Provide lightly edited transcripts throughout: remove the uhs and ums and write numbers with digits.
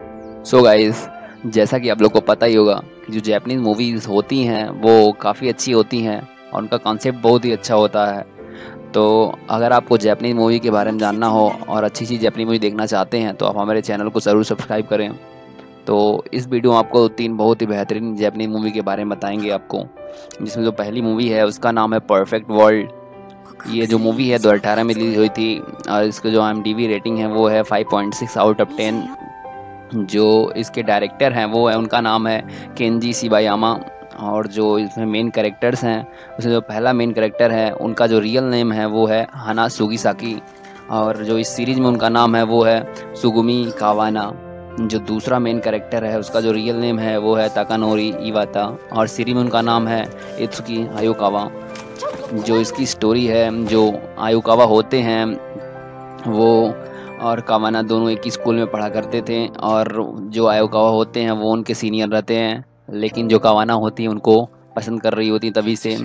So guys, जैसा कि आप लोग को पता ही होगा कि जो जैपनीज़ मूवीज़ होती हैं वो काफ़ी अच्छी होती हैं और उनका कॉन्सेप्ट बहुत ही अच्छा होता है। तो अगर आपको जैपनीज़ मूवी के बारे में जानना हो और अच्छी चीज़ जैपनीज़ मूवी देखना चाहते हैं तो आप हमारे चैनल को ज़रूर सब्सक्राइब करें। तो इस वीडियो में आपको तीन बहुत ही बेहतरीन जैपनीज़ मूवी के बारे में बताएंगे आपको, जिसमें जो पहली मूवी है उसका नाम है परफेक्ट वर्ल्ड। ये जो मूवी है 2018 में रिलीज हुई थी और इसका जो IMDb रेटिंग है वो है 5.6/10। जो इसके डायरेक्टर हैं वो है, उनका नाम है केंजी शिबायामा। और जो इसमें मेन कैरेक्टर्स हैं उसमें जो पहला मेन कैरेक्टर है उनका जो रियल नेम है वो है हाना सुगिसाकी, और जो इस सीरीज़ में उनका नाम है वो है सुगुमी कावाना। जो दूसरा मेन कैरेक्टर है उसका जो रियल नेम है वो है ताकानोरी इवाता, और सीरीज में उनका नाम है इत्सुकी आयोकावा। जो इसकी स्टोरी है, जो आयोकावा होते हैं वो और कावाना दोनों एक ही स्कूल में पढ़ा करते थे, और जो आयोकावा होते हैं वो उनके सीनियर रहते हैं, लेकिन जो कावाना होती है उनको पसंद कर रही होती तभी से।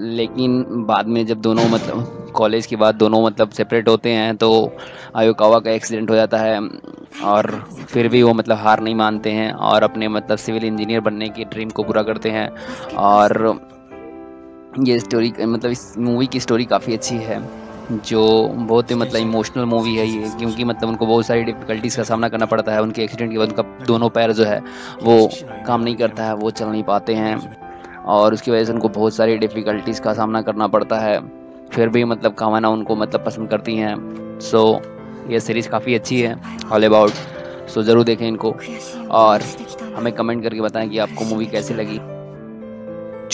लेकिन बाद में जब दोनों मतलब कॉलेज के बाद दोनों मतलब सेपरेट होते हैं तो आयोकावा का एक्सीडेंट हो जाता है, और फिर भी वो मतलब हार नहीं मानते हैं और अपने मतलब सिविल इंजीनियर बनने की ड्रीम को पूरा करते हैं। और ये स्टोरी मतलब इस मूवी की स्टोरी काफ़ी अच्छी है, जो बहुत ही मतलब इमोशनल मूवी है ये, क्योंकि मतलब उनको बहुत सारी डिफ़िकल्टीज़ का सामना करना पड़ता है। उनके एक्सीडेंट के बाद उनका दोनों पैर जो है वो काम नहीं करता है, वो चल नहीं पाते हैं, और उसकी वजह से उनको बहुत सारी डिफ़िकल्टीज़ का सामना करना पड़ता है। फिर भी मतलब कावाना उनको मतलब पसंद करती हैं। सो ये सीरीज़ काफ़ी अच्छी है ऑल अबाउट, सो ज़रूर देखें इनको और हमें कमेंट करके बताएं कि आपको मूवी कैसी लगी।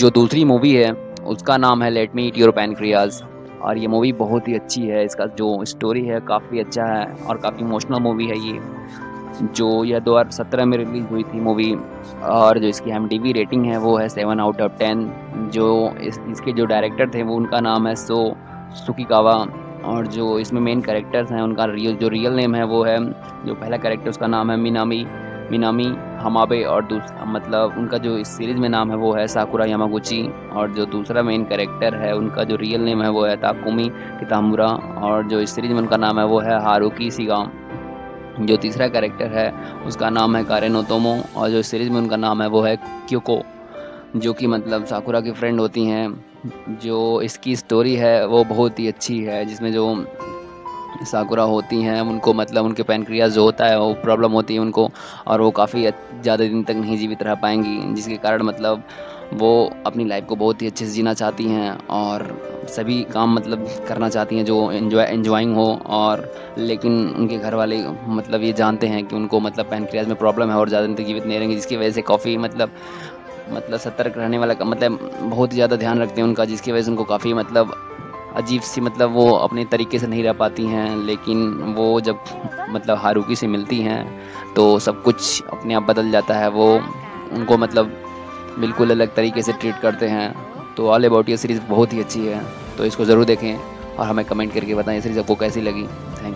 जो दूसरी मूवी है उसका नाम है let me eat your pancreas, और ये मूवी बहुत ही अच्छी है। इसका जो स्टोरी है काफ़ी अच्छा है और काफ़ी इमोशनल मूवी है ये। जो यह 2017 में रिलीज़ हुई थी मूवी, और जो इसकी IMDb रेटिंग है वो है 7/10। जो इसके जो डायरेक्टर थे वो उनका नाम है सो सुकी कावा, और जो इसमें मेन कैरेक्टर्स हैं उनका जो रियल नेम है वो है, जो पहला कैरेक्टर उसका नाम है मिनामी हमाबे, और दूसरा मतलब उनका जो इस सीरीज़ में नाम है वो है साकुरा यामागुची, और जो दूसरा मेन कैरेक्टर है उनका जो रियल नेम है वो है ताकुमी कितामुरा, और जो इस सीरीज़ में उनका नाम है वो है हारुकी सिगाम। जो तीसरा कैरेक्टर है उसका नाम है कारे नोतोमो, और जो इस सीरीज़ में उनका नाम है वो है क्योको, जो कि मतलब साकुरा की फ्रेंड होती हैं। जो इसकी स्टोरी है वो बहुत ही अच्छी है, जिसमें जो साकुरा होती हैं उनको मतलब उनके पैनक्रियाज जो होता है वो प्रॉब्लम होती है उनको, और वो काफ़ी ज़्यादा दिन तक नहीं जीवित रह पाएंगी, जिसके कारण मतलब वो अपनी लाइफ को बहुत ही अच्छे से जीना चाहती हैं और सभी काम मतलब करना चाहती हैं जो एंजॉइंग हो। और लेकिन उनके घर वाले मतलब ये जानते हैं कि उनको मतलब पैनक्रियाज में प्रॉब्लम है और ज़्यादा दिन तक जीवित नहीं रहेंगे, जिसकी वजह से काफ़ी मतलब सतर्क रहने वाला मतलब बहुत ज़्यादा ध्यान रखते हैं उनका, जिसकी वजह से उनको काफ़ी मतलब अजीब सी मतलब वो अपने तरीके से नहीं रह पाती हैं। लेकिन वो जब मतलब हारुकी से मिलती हैं तो सब कुछ अपने आप बदल जाता है, वो उनको मतलब बिल्कुल अलग तरीके से ट्रीट करते हैं। तो ऑल अबाउट ये सीरीज़ बहुत ही अच्छी है, तो इसको ज़रूर देखें और हमें कमेंट करके बताएं ये सीरीज़ आपको कैसी लगी। Thank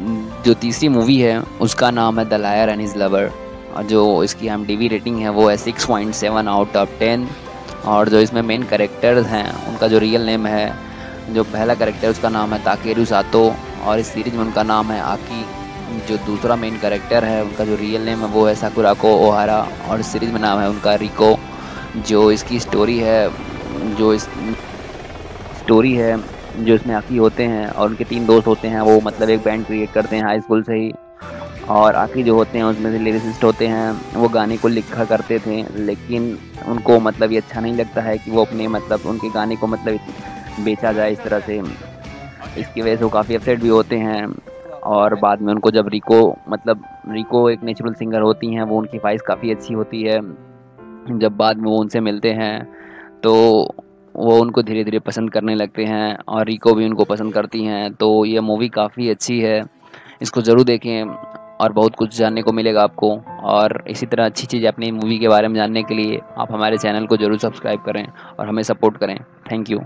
you. जो तीसरी मूवी है उसका नाम है the liar and his lover, जो इसकी IMDb रेटिंग है वो है 6.7/10। और जो इसमें मेन कैरेक्टर्स हैं उनका जो रियल नेम है, जो पहला कैरेक्टर उसका नाम है ताकेरू सातो, और इस सीरीज़ में उनका नाम है आकी। जो दूसरा मेन कैरेक्टर है उनका जो रियल नेम है वो है साकुराको ओहारा, और इस सीरीज़ में नाम है उनका रिको। जो इसकी स्टोरी है जो इसमें आकी होते हैं और उनके 3 दोस्त होते हैं, वो मतलब एक बैंड क्रिएट करते हैं हाई स्कूल से ही। और आखिर जो होते हैं उसमें से लिरिसिस्ट होते हैं, वो गाने को लिखा करते थे, लेकिन उनको मतलब ये अच्छा नहीं लगता है कि वो अपने मतलब उनके गाने को मतलब बेचा जाए इस तरह से, इसकी वजह से वो काफ़ी अपसेट भी होते हैं। और बाद में उनको जब रिको एक नेचुरल सिंगर होती हैं, वो उनकी वॉइस काफ़ी अच्छी होती है, जब बाद में वो उनसे मिलते हैं तो वो उनको धीरे धीरे पसंद करने लगते हैं, और रिको भी उनको पसंद करती हैं। तो ये मूवी काफ़ी अच्छी है, इसको ज़रूर देखें और बहुत कुछ जानने को मिलेगा आपको। और इसी तरह अच्छी चीज़ अपनी मूवी के बारे में जानने के लिए आप हमारे चैनल को ज़रूर सब्सक्राइब करें और हमें सपोर्ट करें। Thank you.